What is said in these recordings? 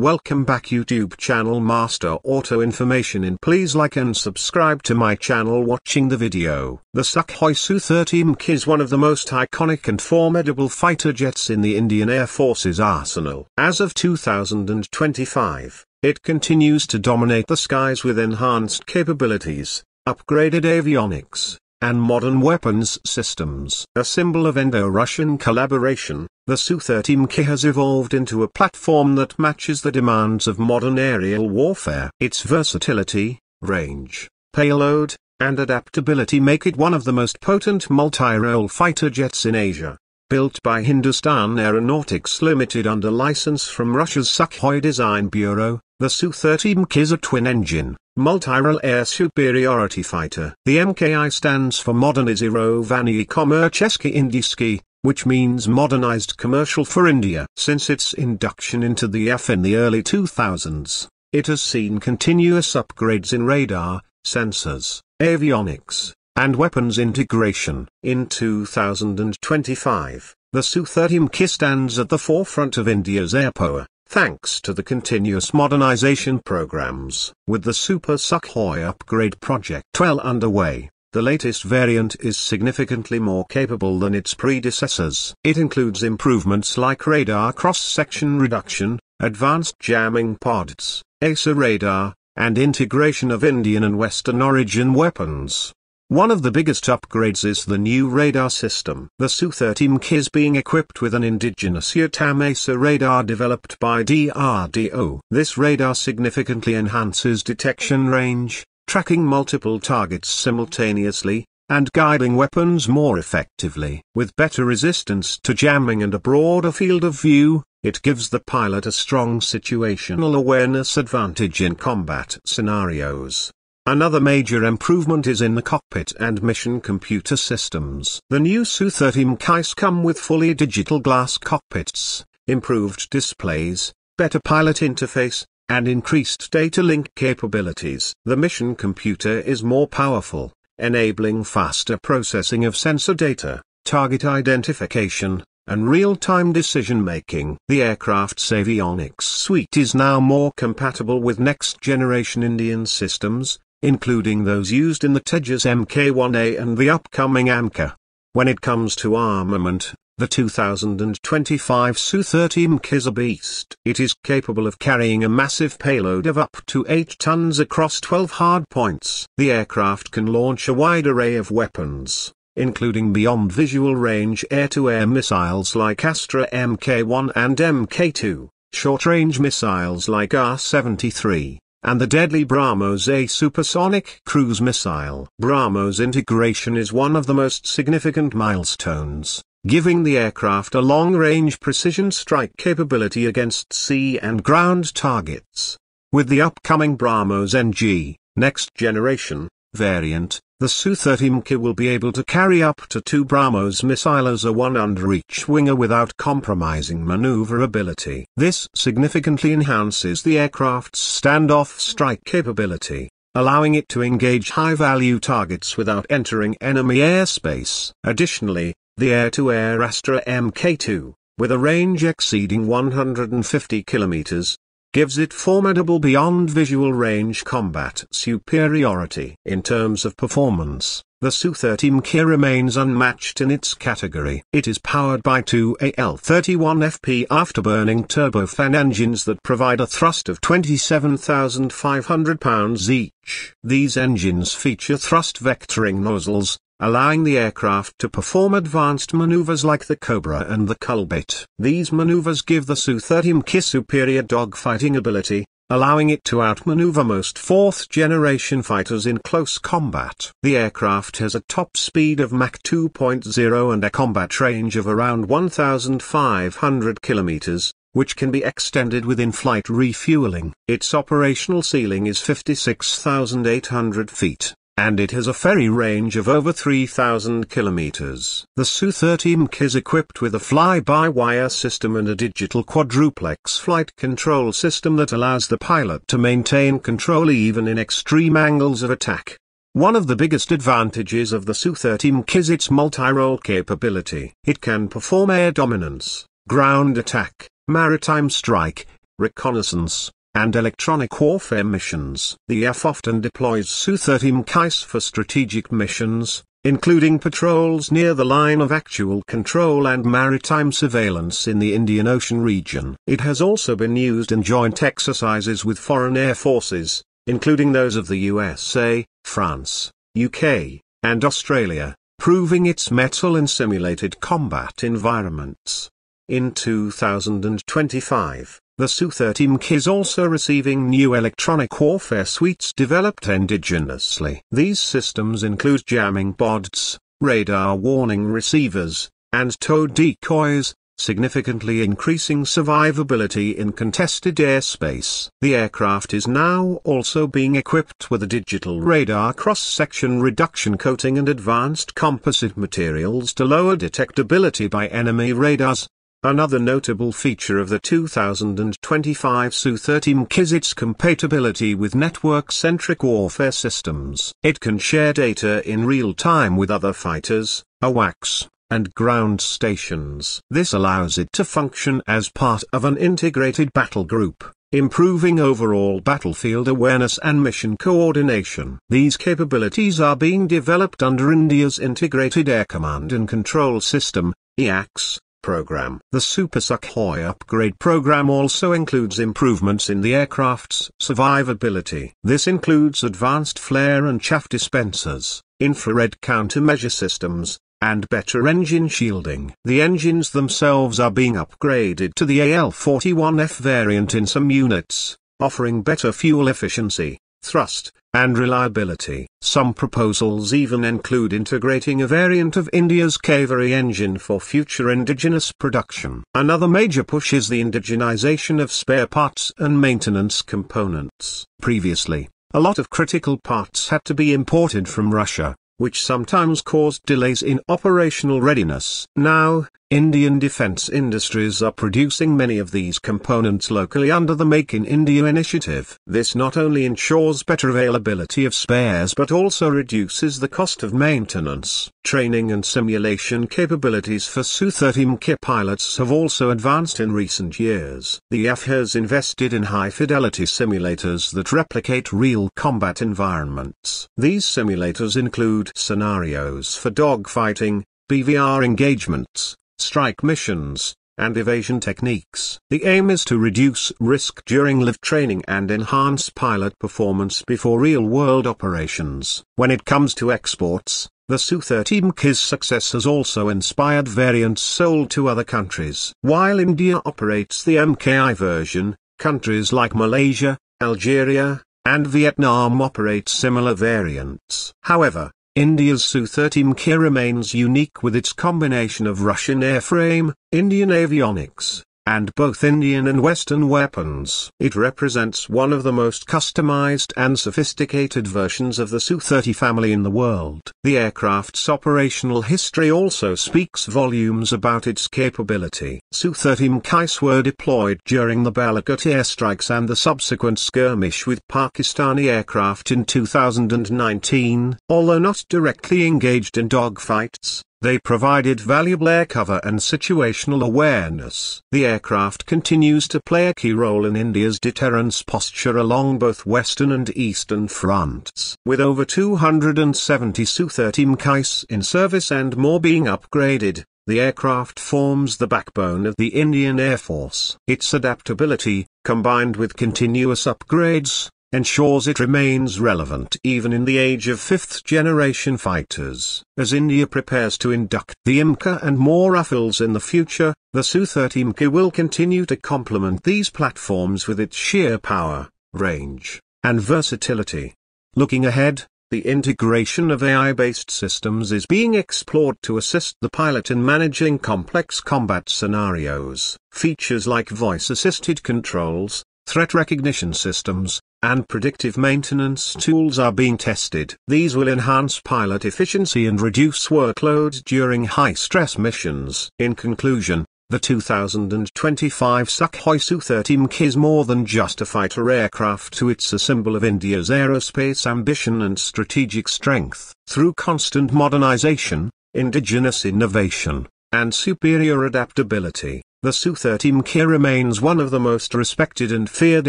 Welcome back YouTube channel Master Auto Information and please like and subscribe to my channel watching the video. The Sukhoi Su-30MKI is one of the most iconic and formidable fighter jets in the Indian Air Force's arsenal. As of 2025, it continues to dominate the skies with enhanced capabilities, upgraded avionics, and modern weapons systems. A symbol of Indo-Russian collaboration, the Su-30MKI has evolved into a platform that matches the demands of modern aerial warfare. Its versatility, range, payload, and adaptability make it one of the most potent multi-role fighter jets in Asia. Built by Hindustan Aeronautics Limited under license from Russia's Sukhoi Design Bureau, the Su-30MKI is a twin-engine, multi-role air superiority fighter. The MKI stands for Modernizirovanie Komercheske Indieski, which means modernized commercial for India. Since its induction into the F in the early 2000s, it has seen continuous upgrades in radar, sensors, avionics, and weapons integration. In 2025, the Su-30MKI stands at the forefront of India's air power, thanks to the continuous modernization programs. With the Super Sukhoi upgrade project well underway, the latest variant is significantly more capable than its predecessors. It includes improvements like radar cross-section reduction, advanced jamming pods, AESA radar, and integration of Indian and Western origin weapons. One of the biggest upgrades is the new radar system. The Su-30MKI is being equipped with an indigenous Uttam AESA radar developed by DRDO. This radar significantly enhances detection range, tracking multiple targets simultaneously, and guiding weapons more effectively. With better resistance to jamming and a broader field of view, it gives the pilot a strong situational awareness advantage in combat scenarios. Another major improvement is in the cockpit and mission computer systems. The new Su-30MKIs come with fully digital glass cockpits, improved displays, better pilot interface, and increased data link capabilities. The mission computer is more powerful, enabling faster processing of sensor data, target identification, and real-time decision-making. The aircraft's avionics suite is now more compatible with next-generation Indian systems, including those used in the Tejas Mk1A and the upcoming AMCA. When it comes to armament, the 2025 Su-30MKI is a beast. It is capable of carrying a massive payload of up to 8 tons across 12 hardpoints. The aircraft can launch a wide array of weapons, including beyond visual range air-to-air missiles like Astra Mk-1 and Mk-2, short-range missiles like R-73, and the deadly BrahMos A supersonic cruise missile. BrahMos integration is one of the most significant milestones, giving the aircraft a long-range precision strike capability against sea and ground targets. With the upcoming BrahMos NG, next-generation, variant, the Su-30MKI will be able to carry up to 2 BrahMos missiles, one under each winger, without compromising maneuverability. This significantly enhances the aircraft's standoff strike capability, allowing it to engage high-value targets without entering enemy airspace. Additionally, the air-to-air Astra Mk-2, with a range exceeding 150 kilometers, gives it formidable beyond visual range combat superiority. In terms of performance, the Su-30MKI remains unmatched in its category. It is powered by 2 AL-31FP afterburning turbofan engines that provide a thrust of 27,500 pounds each. These engines feature thrust vectoring nozzles, allowing the aircraft to perform advanced maneuvers like the Cobra and the Culbit. These maneuvers give the Su-30MKI superior dogfighting ability, allowing it to outmaneuver most 4th-generation fighters in close combat. The aircraft has a top speed of Mach 2.0 and a combat range of around 1,500 kilometers, which can be extended with in-flight refueling. Its operational ceiling is 56,800 feet, and it has a ferry range of over 3,000 kilometers. The Su-30MKI is equipped with a fly-by-wire system and a digital quadruplex flight control system that allows the pilot to maintain control even in extreme angles of attack. One of the biggest advantages of the Su-30MKI is its multi-role capability. It can perform air dominance, ground attack, maritime strike, reconnaissance, and electronic warfare missions. The AF often deploys Su-30MKIs for strategic missions, including patrols near the line of actual control and maritime surveillance in the Indian Ocean region. It has also been used in joint exercises with foreign air forces, including those of the USA, France, UK, and Australia, proving its mettle in simulated combat environments. In 2025, the Su-30MKI is also receiving new electronic warfare suites developed indigenously. These systems include jamming bods, radar warning receivers, and tow decoys, significantly increasing survivability in contested airspace. The aircraft is now also being equipped with a digital radar cross-section reduction coating and advanced composite materials to lower detectability by enemy radars. Another notable feature of the 2025 Su-30MKI is its compatibility with network-centric warfare systems. It can share data in real time with other fighters, AWACS, and ground stations. This allows it to function as part of an integrated battle group, improving overall battlefield awareness and mission coordination. These capabilities are being developed under India's Integrated Air Command and Control System (IACS) program. The Super Sukhoi upgrade program also includes improvements in the aircraft's survivability. This includes advanced flare and chaff dispensers, infrared countermeasure systems, and better engine shielding. The engines themselves are being upgraded to the AL-41F variant in some units, offering better fuel efficiency, thrust, and reliability. Some proposals even include integrating a variant of India's Kaveri engine for future indigenous production. Another major push is the indigenization of spare parts and maintenance components. Previously, a lot of critical parts had to be imported from Russia, which sometimes caused delays in operational readiness. Now, Indian defense industries are producing many of these components locally under the Make in India initiative. This not only ensures better availability of spares but also reduces the cost of maintenance. Training and simulation capabilities for Su-30MKI pilots have also advanced in recent years. The AF has invested in high-fidelity simulators that replicate real combat environments. These simulators include scenarios for dogfighting, BVR engagements, strike missions, and evasion techniques. The aim is to reduce risk during live training and enhance pilot performance before real-world operations. When it comes to exports, the Su-30MKI's success has also inspired variants sold to other countries. While India operates the MKI version, countries like Malaysia, Algeria, and Vietnam operate similar variants. However, India's Su-30MKI remains unique with its combination of Russian airframe, Indian avionics, and both Indian and Western weapons. It represents one of the most customized and sophisticated versions of the Su-30 family in the world. The aircraft's operational history also speaks volumes about its capability. Su-30MKIs were deployed during the Balakot airstrikes and the subsequent skirmish with Pakistani aircraft in 2019. Although not directly engaged in dogfights, they provided valuable air cover and situational awareness. The aircraft continues to play a key role in India's deterrence posture along both Western and Eastern fronts. With over 270 Su-30MKIs in service and more being upgraded, the aircraft forms the backbone of the Indian Air Force. Its adaptability, combined with continuous upgrades, ensures it remains relevant even in the age of fifth-generation fighters. As India prepares to induct the IMCA and more Rafales in the future, the Su-30MKI will continue to complement these platforms with its sheer power, range, and versatility. Looking ahead, the integration of AI-based systems is being explored to assist the pilot in managing complex combat scenarios. Features like voice-assisted controls, threat recognition systems, and predictive maintenance tools are being tested. These will enhance pilot efficiency and reduce workload during high-stress missions. In conclusion, the 2025 Sukhoi Su-30MKI is more than just a fighter aircraft. It's a symbol of India's aerospace ambition and strategic strength. Through constant modernization, indigenous innovation, and superior adaptability, the Su-30MKI remains one of the most respected and feared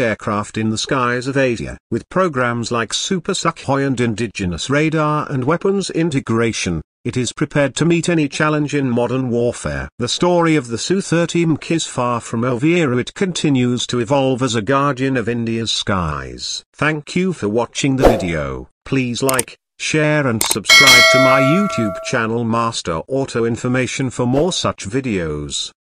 aircraft in the skies of Asia. With programs like Super Sukhoi and indigenous radar and weapons integration, it is prepared to meet any challenge in modern warfare. The story of the Su-30MKI is far from over. It continues to evolve as a guardian of India's skies. Thank you for watching the video. Please like, share and subscribe to my YouTube channel Master Auto Information for more such videos.